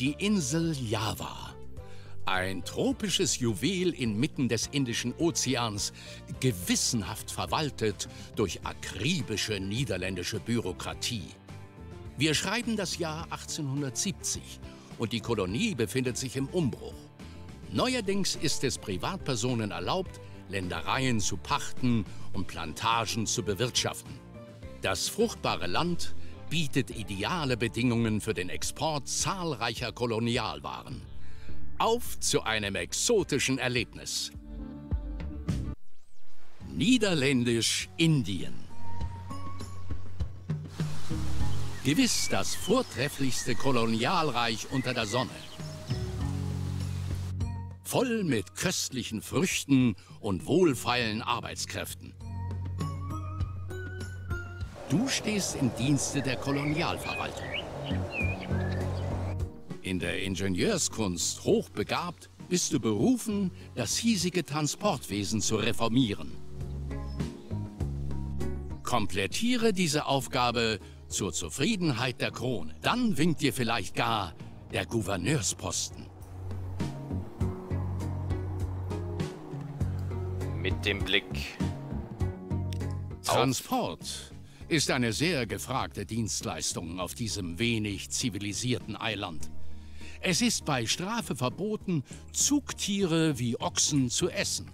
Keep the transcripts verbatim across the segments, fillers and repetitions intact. Die Insel Java. Ein tropisches Juwel inmitten des Indischen Ozeans, gewissenhaft verwaltet durch akribische niederländische Bürokratie. Wir schreiben das Jahr achtzehnhundertsiebzig und die Kolonie befindet sich im Umbruch. Neuerdings ist es Privatpersonen erlaubt, Ländereien zu pachten und Plantagen zu bewirtschaften. Das fruchtbare Land bietet ideale Bedingungen für den Export zahlreicher Kolonialwaren. Auf zu einem exotischen Erlebnis. Niederländisch-Indien. Gewiss das vortrefflichste Kolonialreich unter der Sonne. Voll mit köstlichen Früchten und wohlfeilen Arbeitskräften. Du stehst im Dienste der Kolonialverwaltung. In der Ingenieurskunst hochbegabt bist du berufen, das hiesige Transportwesen zu reformieren. Komplettiere diese Aufgabe zur Zufriedenheit der Krone. Dann winkt dir vielleicht gar der Gouverneursposten. Mit dem Blick auf Transport ist eine sehr gefragte Dienstleistung auf diesem wenig zivilisierten Eiland. Es ist bei Strafe verboten, Zugtiere wie Ochsen zu essen.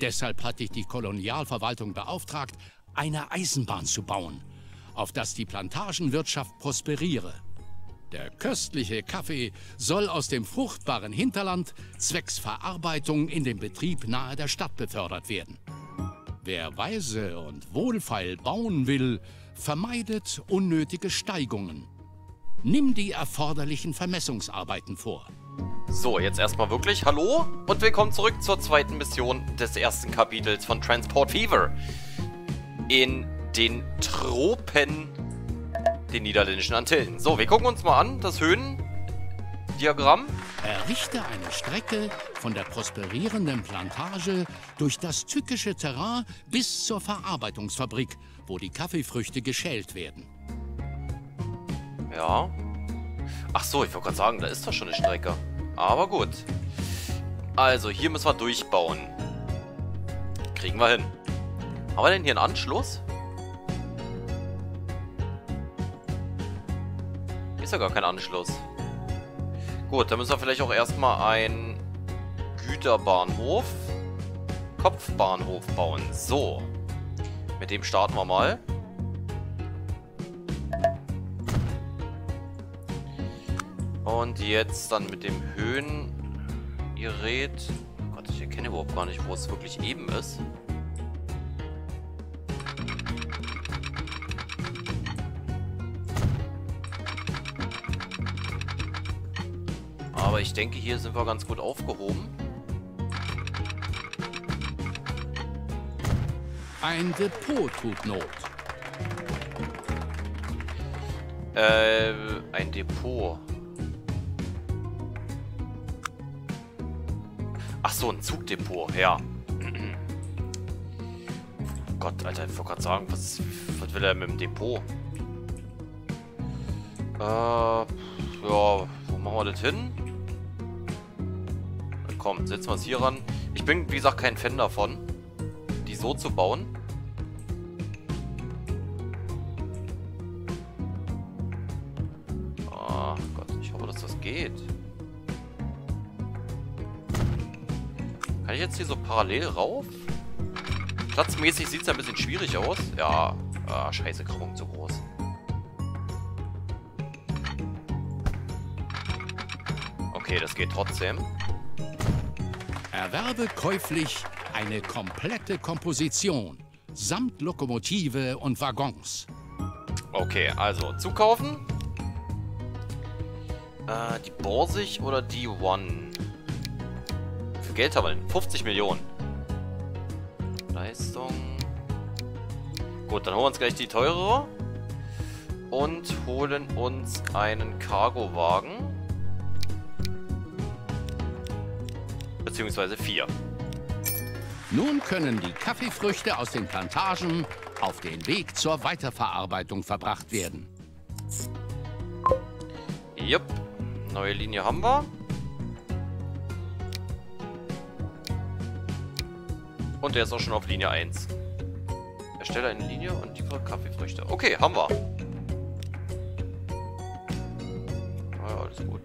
Deshalb hat dich die Kolonialverwaltung beauftragt, eine Eisenbahn zu bauen, auf dass die Plantagenwirtschaft prosperiere. Der köstliche Kaffee soll aus dem fruchtbaren Hinterland zwecks Verarbeitung in den Betrieb nahe der Stadt befördert werden. Wer weise und wohlfeil bauen will, vermeidet unnötige Steigungen. Nimm die erforderlichen Vermessungsarbeiten vor. So, jetzt erstmal wirklich hallo und willkommen zurück zur zweiten Mission des ersten Kapitels von Transport Fever. In den Tropen der niederländischen Antillen. So, wir gucken uns mal an, das Höhendiagramm. Errichte eine Strecke von der prosperierenden Plantage durch das tückische Terrain bis zur Verarbeitungsfabrik, wo die Kaffeefrüchte geschält werden. Ja. Ach so, ich wollte gerade sagen, da ist doch schon eine Strecke. Aber gut. Also, hier müssen wir durchbauen. Kriegen wir hin. Haben wir denn hier einen Anschluss? Hier ist ja gar kein Anschluss. Gut, dann müssen wir vielleicht auch erstmal einen Güterbahnhof, Kopfbahnhof bauen. So, mit dem starten wir mal. Und jetzt dann mit dem Höhengerät. Oh Gott, ich erkenne überhaupt gar nicht, wo es wirklich eben ist. Aber ich denke, hier sind wir ganz gut aufgehoben. Ein Depot tut Not. Äh, ein Depot. Ach so, ein Zugdepot, ja. Oh Gott, Alter, ich wollte gerade sagen, was, was will er mit dem Depot? Äh, ja, wo machen wir das hin? Komm, setzen wir es hier ran. Ich bin, wie gesagt, kein Fan davon, die so zu bauen. Ach Gott, ich hoffe, dass das geht. Kann ich jetzt hier so parallel rauf? Platzmäßig sieht es ein bisschen schwierig aus. Ja, ah, scheiße, Krümmung zu groß. Okay, das geht trotzdem. Erwerbe käuflich eine komplette Komposition samt Lokomotive und Waggons. Okay, also zukaufen. Äh, die Borsig oder die One? Für Geld haben wir denn? fünfzig Millionen. Leistung. Gut, dann holen wir uns gleich die teurere. Und holen uns einen Cargowagen. Beziehungsweise vier. Nun können die Kaffeefrüchte aus den Plantagen auf den Weg zur Weiterverarbeitung verbracht werden. Jupp. Neue Linie haben wir. Und der ist auch schon auf Linie eins. Erstelle eine Linie und liefere Kaffeefrüchte. Okay, haben wir. Naja, alles gut.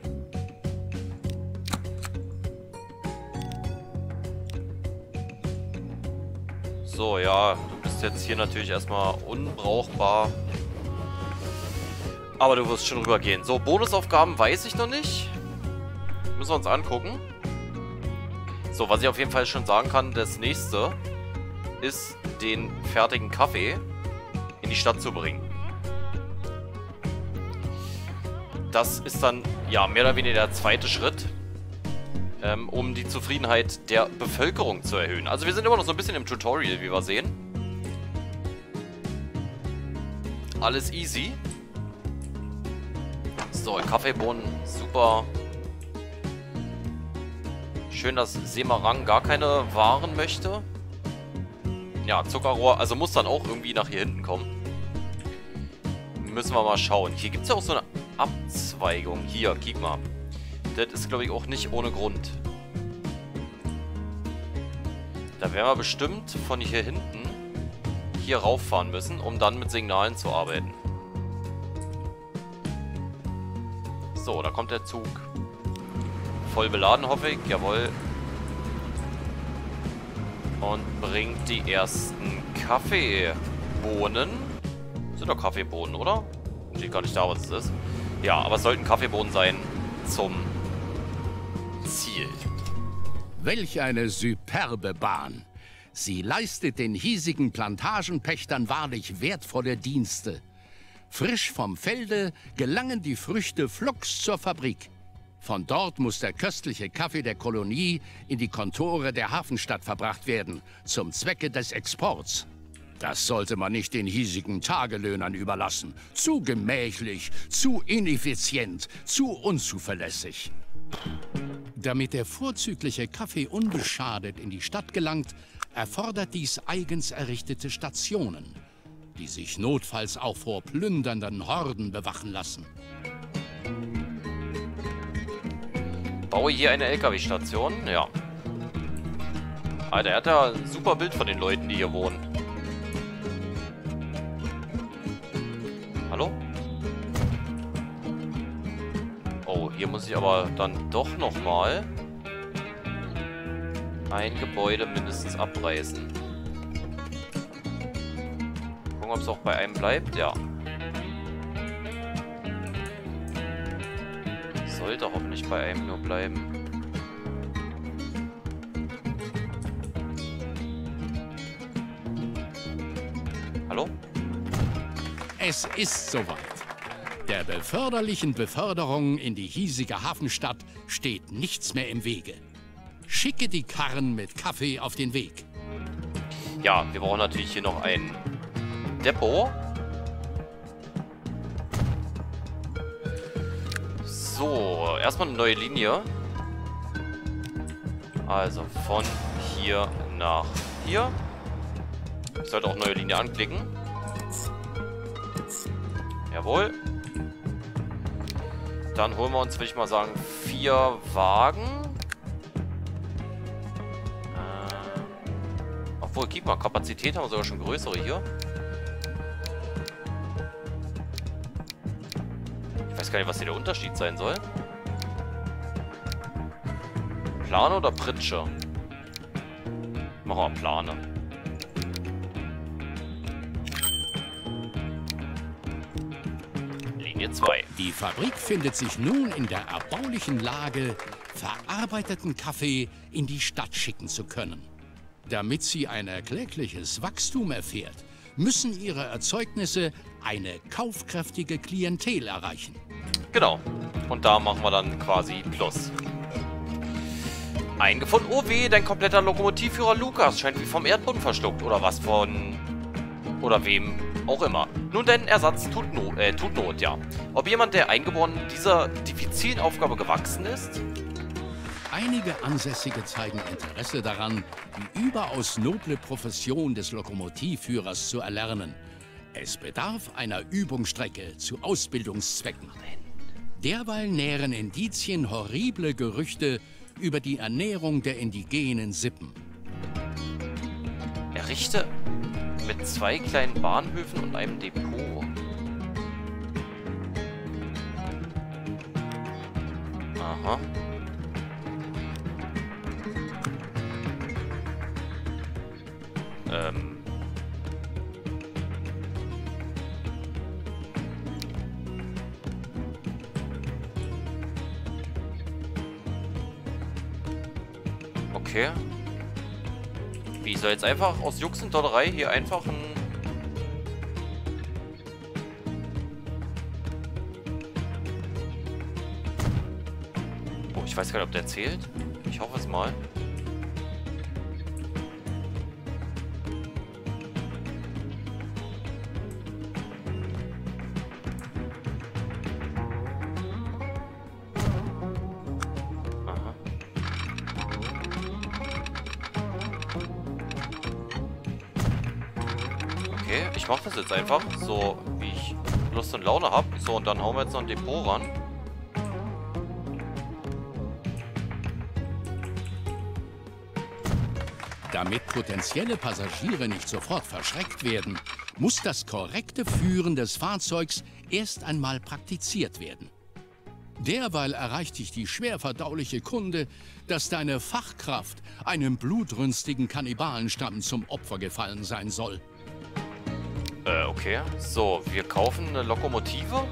So, ja, du bist jetzt hier natürlich erstmal unbrauchbar. Aber du wirst schon rübergehen. So, Bonusaufgaben weiß ich noch nicht. Müssen wir uns angucken. So, was ich auf jeden Fall schon sagen kann, das nächste ist, den fertigen Kaffee in die Stadt zu bringen. Das ist dann, ja, mehr oder weniger der zweite Schritt, Ähm, um die Zufriedenheit der Bevölkerung zu erhöhen. Also wir sind immer noch so ein bisschen im Tutorial, wie wir sehen. Alles easy. So, Kaffeebohnen, super. Schön, dass Semarang gar keine Waren möchte. Ja, Zuckerrohr, also muss dann auch irgendwie nach hier hinten kommen. Müssen wir mal schauen. Hier gibt es ja auch so eine Abzweigung. Hier, guck mal. Das ist, glaube ich, auch nicht ohne Grund. Da werden wir bestimmt von hier hinten hier rauffahren müssen, um dann mit Signalen zu arbeiten. So, da kommt der Zug. Voll beladen, hoffe ich. Jawohl. Und bringt die ersten Kaffeebohnen. Sind doch Kaffeebohnen, oder? Steht gar nicht da, was es ist. Ja, aber es sollten Kaffeebohnen sein zum Ziel. Welch eine superbe Bahn. Sie leistet den hiesigen Plantagenpächtern wahrlich wertvolle Dienste. Frisch vom Felde gelangen die Früchte flugs zur Fabrik. Von dort muss der köstliche Kaffee der Kolonie in die Kontore der Hafenstadt verbracht werden, zum Zwecke des Exports. Das sollte man nicht den hiesigen Tagelöhnern überlassen. Zu gemächlich, zu ineffizient, zu unzuverlässig. Damit der vorzügliche Kaffee unbeschadet in die Stadt gelangt, erfordert dies eigens errichtete Stationen, die sich notfalls auch vor plündernden Horden bewachen lassen. Baue hier eine L K W-Station? Ja. Alter, er hat ja ein super Bild von den Leuten, die hier wohnen. Hallo? Oh, hier muss ich aber dann doch nochmal ein Gebäude mindestens abreißen. Gucken, ob es auch bei einem bleibt. Ja. Sollte hoffentlich bei einem nur bleiben. Hallo? Es ist soweit. Der beförderlichen Beförderung in die hiesige Hafenstadt steht nichts mehr im Wege. Schicke die Karren mit Kaffee auf den Weg. Ja, wir brauchen natürlich hier noch ein Depot. So, erstmal eine neue Linie. Also von hier nach hier. Ich sollte auch neue Linie anklicken. Jawohl. Dann holen wir uns, würde ich mal sagen, vier Wagen. Äh, obwohl, guck mal, Kapazität haben wir sogar schon größere hier. Ich weiß gar nicht, was hier der Unterschied sein soll. Plane oder Pritsche? Machen wir Plane. Die Fabrik findet sich nun in der erbaulichen Lage, verarbeiteten Kaffee in die Stadt schicken zu können. Damit sie ein erkleckliches Wachstum erfährt, müssen ihre Erzeugnisse eine kaufkräftige Klientel erreichen. Genau. Und da machen wir dann quasi Plus. Eingefunden. Oh weh, dein kompletter Lokomotivführer Lukas scheint wie vom Erdboden verschluckt. Oder was von... oder wem auch immer. Nun denn, Ersatz tut Not, äh, tut Not, ja. Ob jemand, der eingeboren dieser diffizilen Aufgabe gewachsen ist? Einige Ansässige zeigen Interesse daran, die überaus noble Profession des Lokomotivführers zu erlernen. Es bedarf einer Übungsstrecke zu Ausbildungszwecken. Derweil nähren Indizien horrible Gerüchte über die Ernährung der indigenen Sippen. Errichte mit zwei kleinen Bahnhöfen und einem Depot. Aha. Ähm. Okay. Wie soll jetzt einfach aus Jux und Dollerei hier einfach ein... Oh, ich weiß gar nicht, ob der zählt. Ich hoffe es mal. Ich mache das jetzt einfach, so wie ich Lust und Laune habe. So, und dann hauen wir jetzt noch ein Depot ran. Damit potenzielle Passagiere nicht sofort verschreckt werden, muss das korrekte Führen des Fahrzeugs erst einmal praktiziert werden. Derweil erreicht dich die schwer verdauliche Kunde, dass deine Fachkraft einem blutrünstigen Kannibalenstamm zum Opfer gefallen sein soll. Okay, so, wir kaufen eine Lokomotive.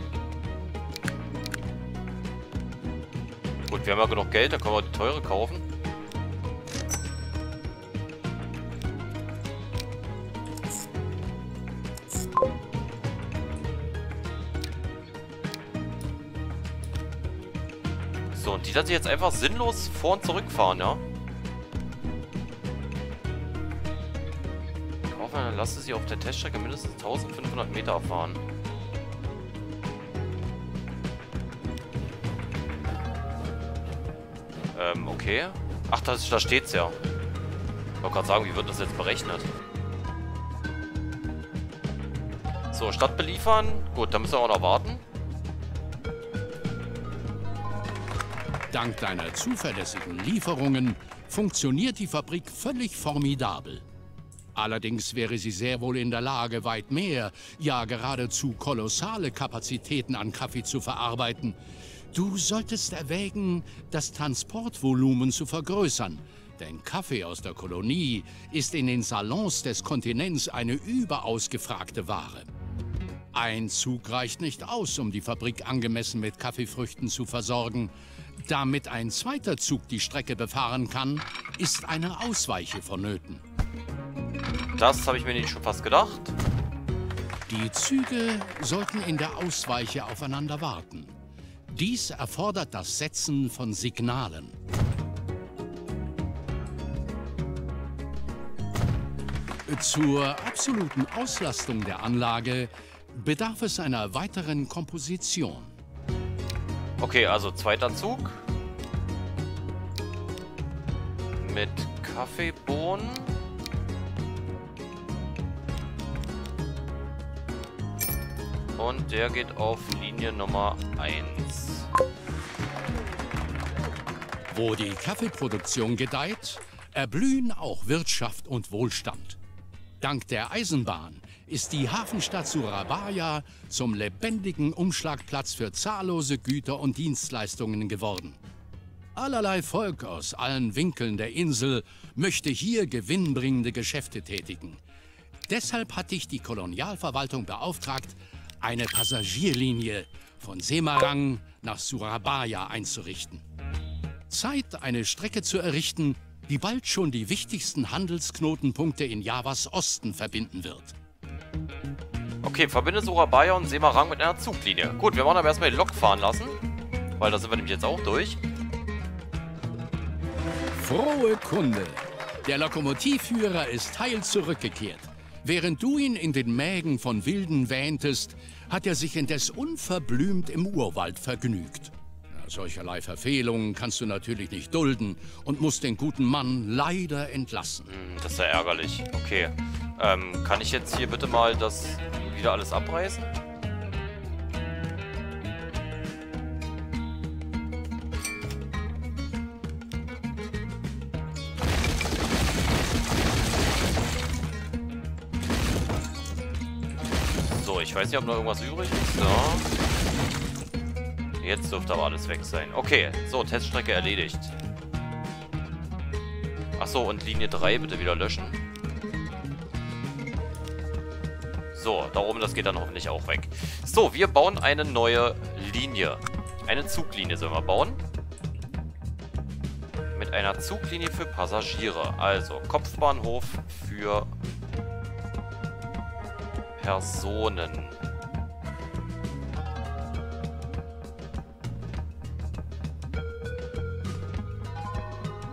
Gut, wir haben ja genug Geld, dann können wir die teure kaufen. So, und die lasse ich jetzt einfach sinnlos vor- und zurückfahren, ja? Lasse sie auf der Teststrecke mindestens eintausendfünfhundert Meter fahren. Ähm, okay. Ach, da, da steht's ja. Ich wollte gerade sagen, wie wird das jetzt berechnet? So, Stadt beliefern. Gut, da müssen wir auch noch warten. Dank deiner zuverlässigen Lieferungen funktioniert die Fabrik völlig formidabel. Allerdings wäre sie sehr wohl in der Lage, weit mehr, ja geradezu kolossale Kapazitäten an Kaffee zu verarbeiten. Du solltest erwägen, das Transportvolumen zu vergrößern, denn Kaffee aus der Kolonie ist in den Salons des Kontinents eine überaus gefragte Ware. Ein Zug reicht nicht aus, um die Fabrik angemessen mit Kaffeefrüchten zu versorgen. Damit ein zweiter Zug die Strecke befahren kann, ist eine Ausweiche vonnöten. Das habe ich mir nicht schon fast gedacht. Die Züge sollten in der Ausweiche aufeinander warten. Dies erfordert das Setzen von Signalen. Zur absoluten Auslastung der Anlage bedarf es einer weiteren Komposition. Okay, also zweiter Zug. Mit Kaffeebohnen. Und der geht auf Linie Nummer eins. Wo die Kaffeeproduktion gedeiht, erblühen auch Wirtschaft und Wohlstand. Dank der Eisenbahn ist die Hafenstadt Surabaya zum lebendigen Umschlagplatz für zahllose Güter und Dienstleistungen geworden. Allerlei Volk aus allen Winkeln der Insel möchte hier gewinnbringende Geschäfte tätigen. Deshalb hat dich die Kolonialverwaltung beauftragt, eine Passagierlinie von Semarang nach Surabaya einzurichten. Zeit, eine Strecke zu errichten, die bald schon die wichtigsten Handelsknotenpunkte in Javas Osten verbinden wird. Okay, verbinde Surabaya und Semarang mit einer Zuglinie. Gut, wir wollen aber erstmal die Lok fahren lassen, weil da sind wir nämlich jetzt auch durch. Frohe Kunde! Der Lokomotivführer ist heil zurückgekehrt. Während du ihn in den Mägen von Wilden wähntest, hat er sich indes unverblümt im Urwald vergnügt. Ja, solcherlei Verfehlungen kannst du natürlich nicht dulden und musst den guten Mann leider entlassen. Das ist ja ärgerlich. Okay. Ähm, kann ich jetzt hier bitte mal das wieder alles abreißen? So, ich weiß nicht, ob noch irgendwas übrig ist. So. Jetzt dürfte aber alles weg sein. Okay, so, Teststrecke erledigt. Achso, und Linie drei bitte wieder löschen. So, da oben, das geht dann hoffentlich auch weg. So, wir bauen eine neue Linie. Eine Zuglinie sollen wir bauen. Mit einer Zuglinie für Passagiere. Also, Kopfbahnhof für Personen.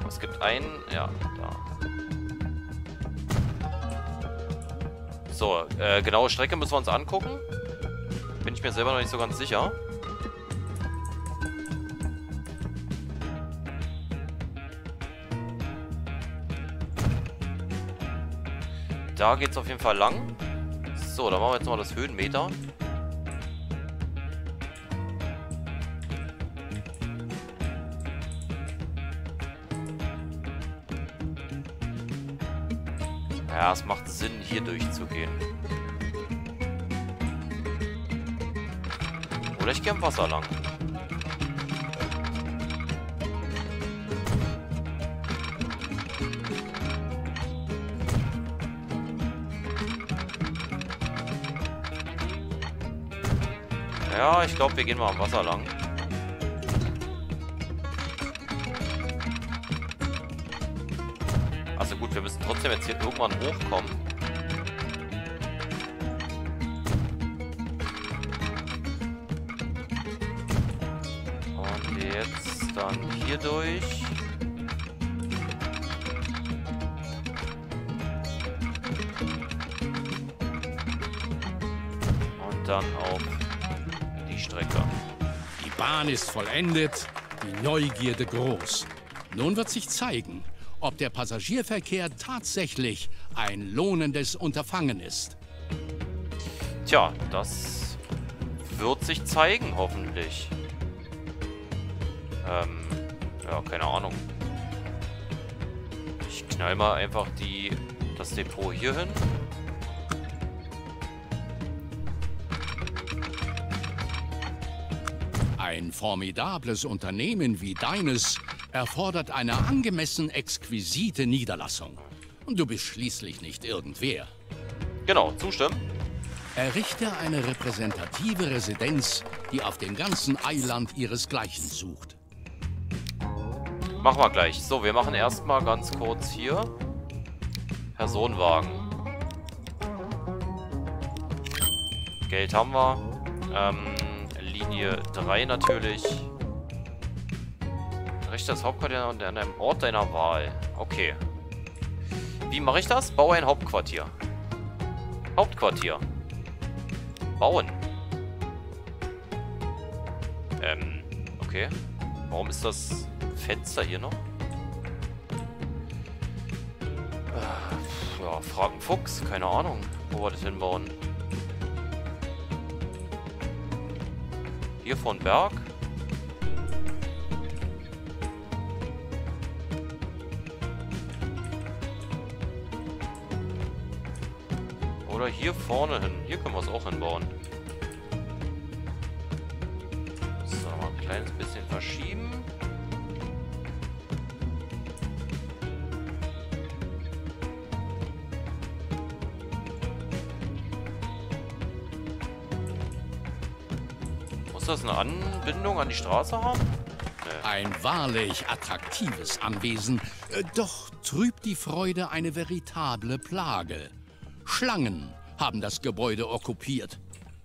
Es gibt einen... Ja, da. So, äh, genaue Strecke müssen wir uns angucken. Bin ich mir selber noch nicht so ganz sicher. Da geht's auf jeden Fall lang. So, dann machen wir jetzt mal das Höhenmeter. Ja, es macht Sinn, hier durchzugehen. Oder ich gehe am Wasser lang. Ja, ich glaube, wir gehen mal am Wasser lang. Also gut, wir müssen trotzdem jetzt hier irgendwann hochkommen. Und jetzt dann hier durch. Und dann auf die Strecke. Die Bahn ist vollendet, die Neugierde groß. Nun wird sich zeigen, ob der Passagierverkehr tatsächlich ein lohnendes Unterfangen ist. Tja, das wird sich zeigen, hoffentlich. Ähm, ja, keine Ahnung. Ich knall mal einfach die, das Depot hier hin. Ein formidables Unternehmen wie deines erfordert eine angemessen exquisite Niederlassung. Und du bist schließlich nicht irgendwer. Genau, zustimmen. Errichte eine repräsentative Residenz, die auf dem ganzen Eiland ihresgleichen sucht. Machen wir gleich. So, wir machen erstmal ganz kurz hier Personenwagen. Geld haben wir. Ähm... Linie drei natürlich. Richte das Hauptquartier an einem Ort deiner Wahl. Okay. Wie mache ich das? Baue ein Hauptquartier. Hauptquartier. Bauen. Ähm, okay. Warum ist das Fenster hier noch? Ja, fragen Fuchs. Keine Ahnung, wo wir das hinbauen. Hier von Berg. Oder hier vorne hin. Hier können wir es auch hinbauen. So, mal ein kleines bisschen verschieben. Muss das eine Anbindung an die Straße haben? Nee. Ein wahrlich attraktives Anwesen, doch trübt die Freude eine veritable Plage. Schlangen haben das Gebäude okkupiert.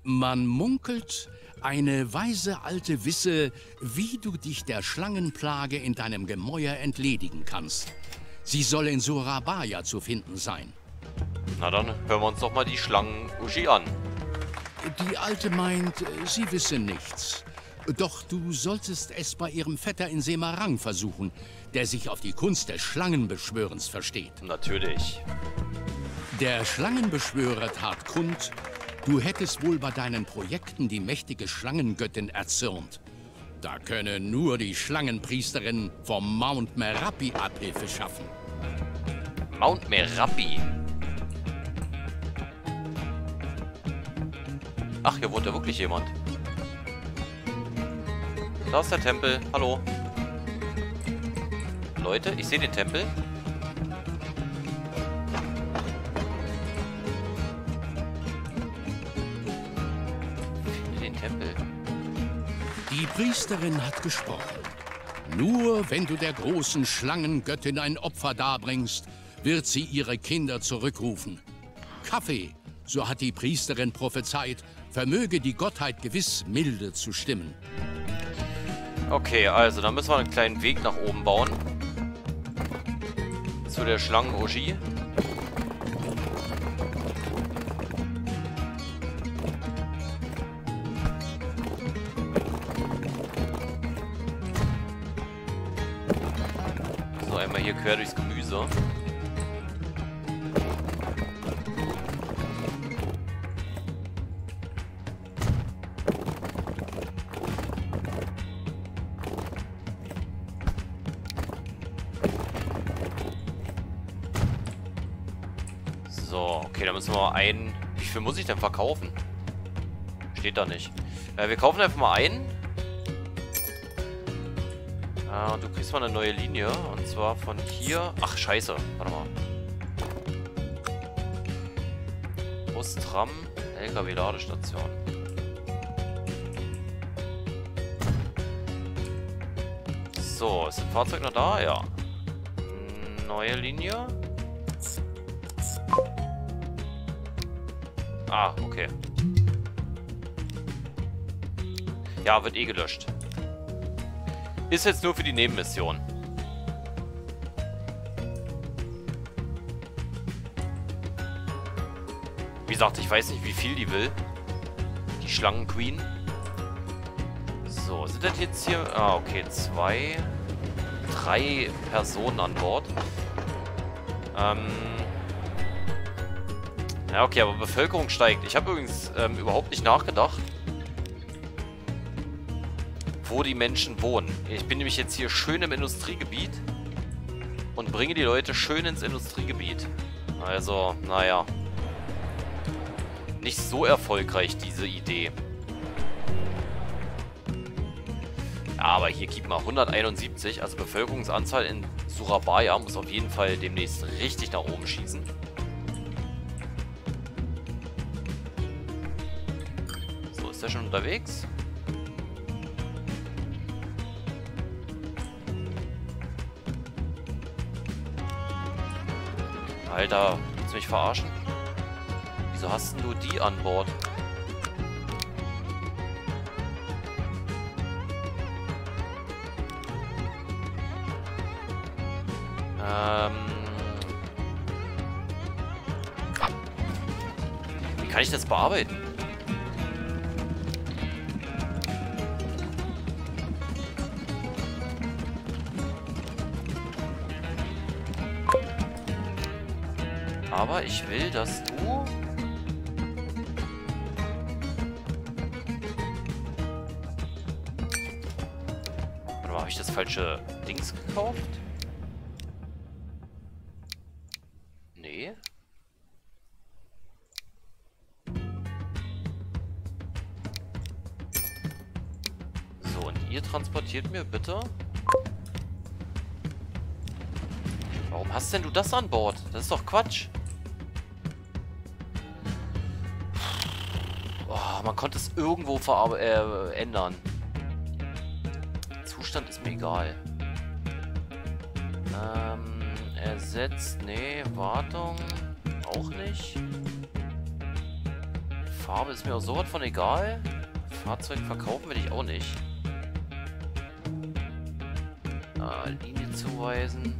Man munkelt, eine weise Alte wisse, wie du dich der Schlangenplage in deinem Gemäuer entledigen kannst. Sie soll in Surabaya zu finden sein. Na dann hören wir uns doch mal die Schlangen-Uschi an. Die Alte meint, sie wisse nichts. Doch du solltest es bei ihrem Vetter in Semarang versuchen, der sich auf die Kunst des Schlangenbeschwörens versteht. Natürlich. Der Schlangenbeschwörer tat kund, du hättest wohl bei deinen Projekten die mächtige Schlangengöttin erzürnt. Da könne nur die Schlangenpriesterin vom Mount Merapi Abhilfe schaffen. Mount Merapi? Ach, hier wohnt ja wirklich jemand. Da ist der Tempel. Hallo. Leute, ich sehe den Tempel. Den Tempel. Die Priesterin hat gesprochen. Nur wenn du der großen Schlangengöttin ein Opfer darbringst, wird sie ihre Kinder zurückrufen. Kaffee, so hat die Priesterin prophezeit, vermöge die Gottheit gewiss milde zu stimmen. Okay, also dann müssen wir einen kleinen Weg nach oben bauen. Zu der Schlangen-Ogie. So, einmal hier quer durchs Gemüse. So, okay, da müssen wir mal einen... Wie viel muss ich denn verkaufen? Steht da nicht. Äh, wir kaufen einfach mal einen. Äh, und du kriegst mal eine neue Linie. Und zwar von hier... Ach, scheiße. Warte mal. Bus, Tram, L K W-Ladestation. So, ist das Fahrzeug noch da? Ja. Neue Linie. Ah, okay. Ja, wird eh gelöscht. Ist jetzt nur für die Nebenmission. Wie gesagt, ich weiß nicht, wie viel die will. Die Schlangenqueen. So, sind das jetzt hier... Ah, okay, zwei... Drei Personen an Bord. Ähm... Ja, okay, aber Bevölkerung steigt. Ich habe übrigens ähm, überhaupt nicht nachgedacht, wo die Menschen wohnen. Ich bin nämlich jetzt hier schön im Industriegebiet und bringe die Leute schön ins Industriegebiet. Also, naja. Nicht so erfolgreich, diese Idee. Ja, aber hier gibt mal hunderteinundsiebzig. Also Bevölkerungsanzahl in Surabaya muss auf jeden Fall demnächst richtig nach oben schießen. Ist er schon unterwegs? Alter, willst du mich verarschen? Wieso hast denn du die an Bord? Ähm... Wie kann ich das bearbeiten? Aber ich will, dass du... Warte mal, habe ich das falsche Dings gekauft? Nee. So, und ihr transportiert mir bitte... Warum hast denn du das an Bord? Das ist doch Quatsch. Man konnte es irgendwo äh, ändern. Zustand ist mir egal. Ähm, ersetzt. Nee, Wartung. Auch nicht. Farbe ist mir auch sowas von egal. Fahrzeug verkaufen will ich auch nicht. Äh, Linie zuweisen.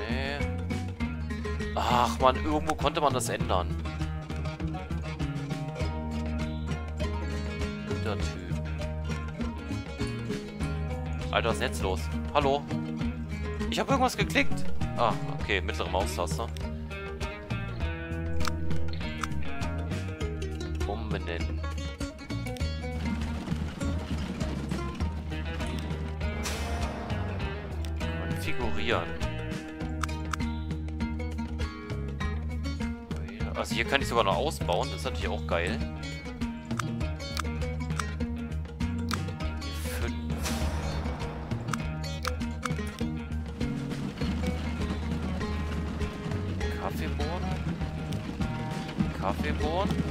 Nee. Ach man, irgendwo konnte man das ändern. Typ. Alter, was ist denn jetzt los? Hallo? Ich habe irgendwas geklickt. Ah, okay, mittlere Maustaste. Umbenennen. Konfigurieren. Also hier kann ich sogar noch ausbauen. Das ist natürlich auch geil. Kaffeebohnen?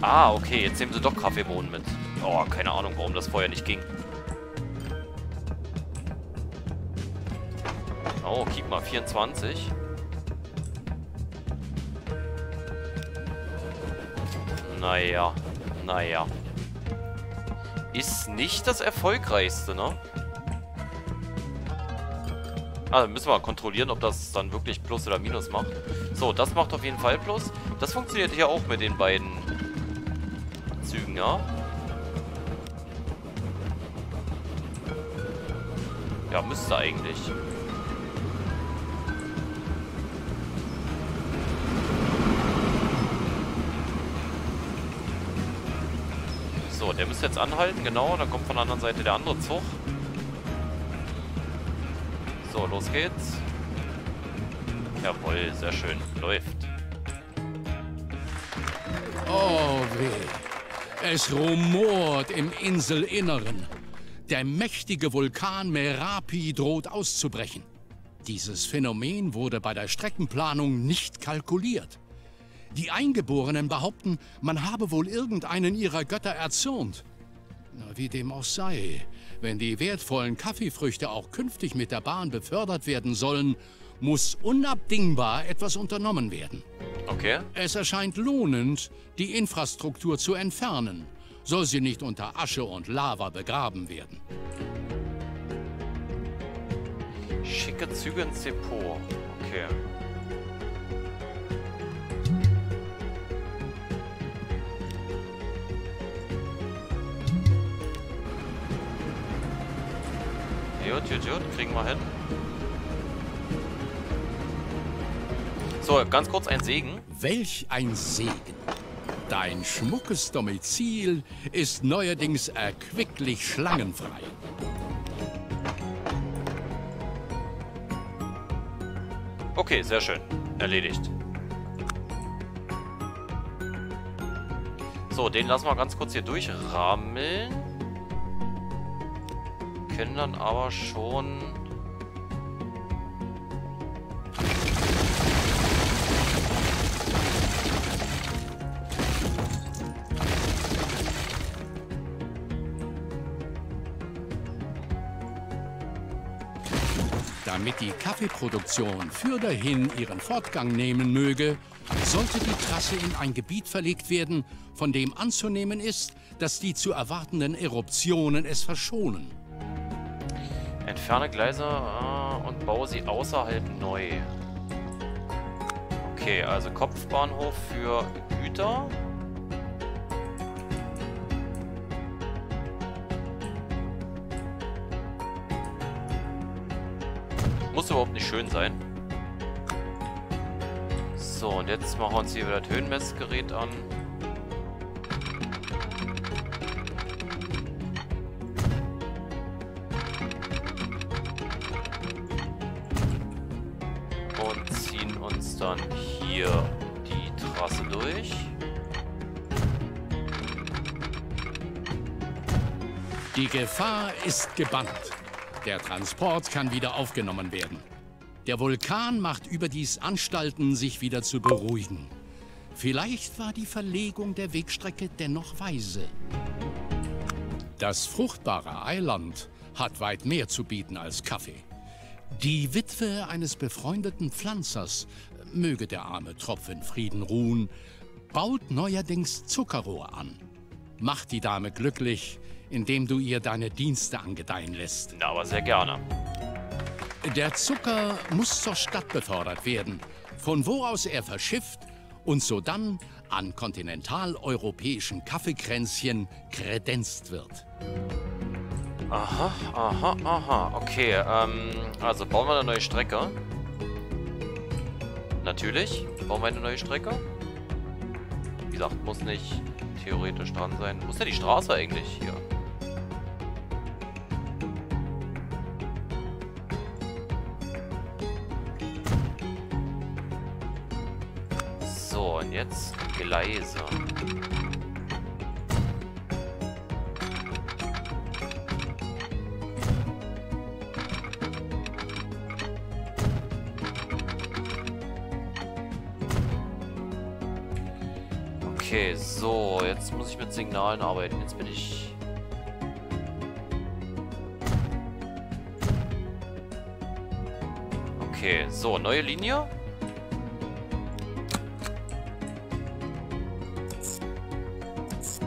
Ah, okay, jetzt nehmen sie doch Kaffeebohnen mit. Oh, keine Ahnung, warum das vorher nicht ging. Oh, guck mal, vierundzwanzig. Naja, naja. Ist nicht das Erfolgreichste, ne? Ah, dann müssen wir mal kontrollieren, ob das dann wirklich Plus oder Minus macht. So, das macht auf jeden Fall Plus. Das funktioniert hier auch mit den beiden Zügen, ja? Ja, müsste eigentlich. So, der müsste jetzt anhalten, genau. Dann kommt von der anderen Seite der andere Zug. So, los geht's. Jawohl, sehr schön. Läuft. Oh weh. Es rumort im Inselinneren. Der mächtige Vulkan Merapi droht auszubrechen. Dieses Phänomen wurde bei der Streckenplanung nicht kalkuliert. Die Eingeborenen behaupten, man habe wohl irgendeinen ihrer Götter erzürnt. Na, wie dem auch sei, wenn die wertvollen Kaffeefrüchte auch künftig mit der Bahn befördert werden sollen, muss unabdingbar etwas unternommen werden. Okay. Es erscheint lohnend, die Infrastruktur zu entfernen, soll sie nicht unter Asche und Lava begraben werden. Schicke Züge ins Depot. Okay. Gut, gut, gut. Kriegen wir hin. So, ganz kurz ein Segen. Welch ein Segen. Dein schmuckes Domizil ist neuerdings erquicklich schlangenfrei. Okay, sehr schön. Erledigt. So, den lassen wir ganz kurz hier durchrammeln. Können dann aber schon damit die Kaffeeproduktion fürderhin ihren Fortgang nehmen möge, sollte die Trasse in ein Gebiet verlegt werden, von dem anzunehmen ist, dass die zu erwartenden Eruptionen es verschonen. Entferne Gleise äh, und baue sie außerhalb neu. Okay, also Kopfbahnhof für Güter. Muss überhaupt nicht schön sein. So, und jetzt machen wir uns hier wieder das Höhenmessgerät an. Dann hier die Trasse durch. Die Gefahr ist gebannt. Der Transport kann wieder aufgenommen werden. Der Vulkan macht überdies Anstalten, sich wieder zu beruhigen. Vielleicht war die Verlegung der Wegstrecke dennoch weise. Das fruchtbare Eiland hat weit mehr zu bieten als Kaffee. Die Witwe eines befreundeten Pflanzers, möge der arme Tropf in Frieden ruhen, baut neuerdings Zuckerrohr an. Mach die Dame glücklich, indem du ihr deine Dienste angedeihen lässt. Na, aber sehr gerne. Der Zucker muss zur Stadt befördert werden, von wo aus er verschifft und sodann an kontinentaleuropäischen Kaffeekränzchen kredenzt wird. Aha, aha, aha. Okay, ähm, also bauen wir eine neue Strecke. Natürlich, bauen wir eine neue Strecke. Wie gesagt, muss nicht theoretisch dran sein. Wo ist denn die Straße eigentlich hier? So, So, und jetzt Gleise. Okay, so, jetzt muss ich mit Signalen arbeiten. Jetzt bin ich... Okay, so, neue Linie.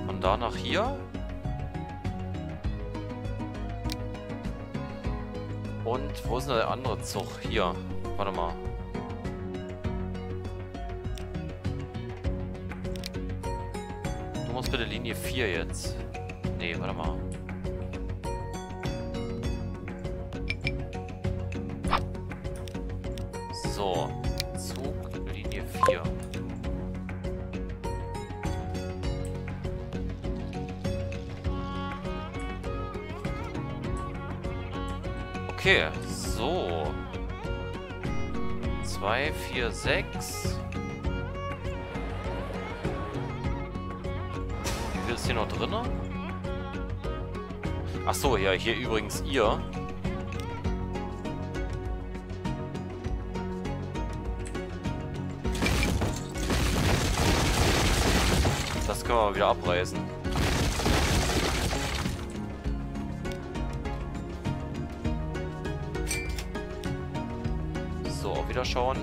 Und danach hier. Und wo ist denn der andere Zug? Hier, warte mal. Bitte Linie vier jetzt. Nee, warte mal. So. Zug Linie vier. Okay, so. zwei, vier, sechs. Ist hier noch drin? Ach so, ja, hier übrigens ihr. Das können wir wieder abreißen. So, auch wieder schauen.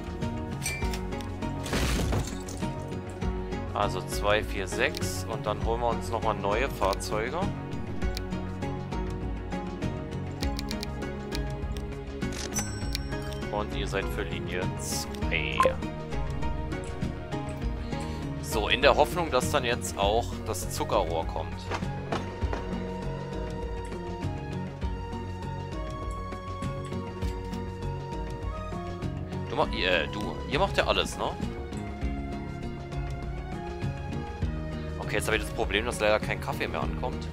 Also zwei, vier, sechs und dann holen wir uns nochmal neue Fahrzeuge. Und ihr seid für Linie zwei. So, in der Hoffnung, dass dann jetzt auch das Zuckerrohr kommt. Du, mach, äh, du ihr macht ja alles, ne? Okay, jetzt habe ich das Problem, dass leider kein Kaffee mehr ankommt.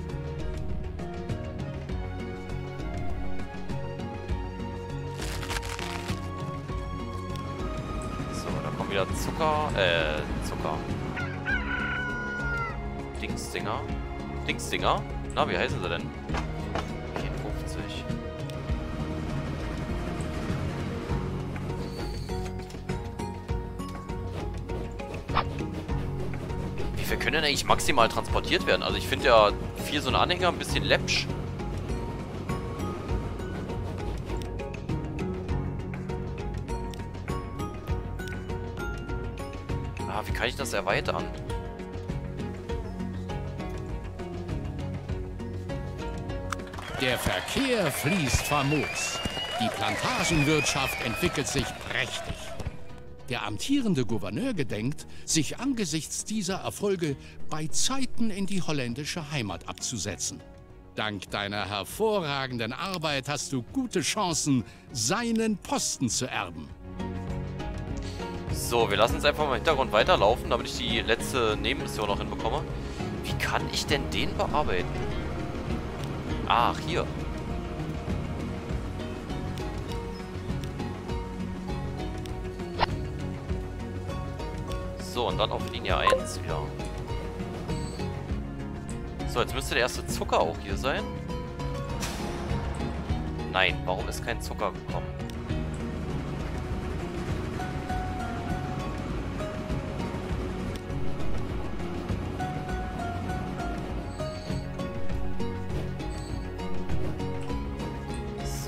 So, da kommt wieder Zucker. Äh, Zucker. Dingsdinger. Dingsdinger? Na, wie heißen sie denn? vierundfünfzig. Wir können eigentlich maximal transportiert werden. Also ich finde ja viel so ein Anhänger ein bisschen läppsch. Ah, wie kann ich das erweitern? Der Verkehr fließt famos. Die Plantagenwirtschaft entwickelt sich prächtig. Der amtierende Gouverneur gedenkt, sich angesichts dieser Erfolge bei Zeiten in die holländische Heimat abzusetzen. Dank deiner hervorragenden Arbeit hast du gute Chancen, seinen Posten zu erben. So, wir lassen es einfach mal im Hintergrund weiterlaufen, damit ich die letzte Nebenmission noch hinbekomme. Wie kann ich denn den bearbeiten? Ach, hier. So, und dann auf Linie eins wieder. So, jetzt müsste der erste Zucker auch hier sein. Nein, warum ist kein Zucker gekommen?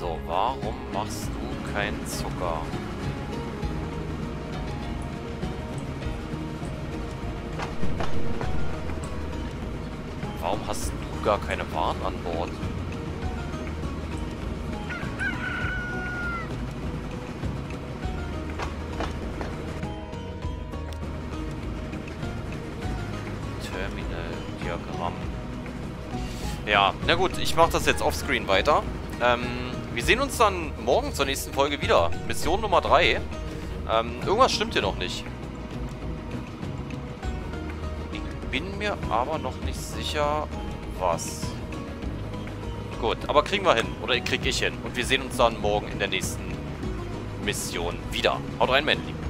So, warum machst du keinen Zucker? Warum hast du gar keine Waren an Bord? Terminal-Diagramm. Ja, na gut, ich mache das jetzt offscreen weiter. Ähm, wir sehen uns dann morgen zur nächsten Folge wieder. Mission Nummer drei. Ähm, irgendwas stimmt hier noch nicht. Bin mir aber noch nicht sicher, was. Gut, aber kriegen wir hin. Oder krieg ich hin. Und wir sehen uns dann morgen in der nächsten Mission wieder. Haut rein, mein Lieben.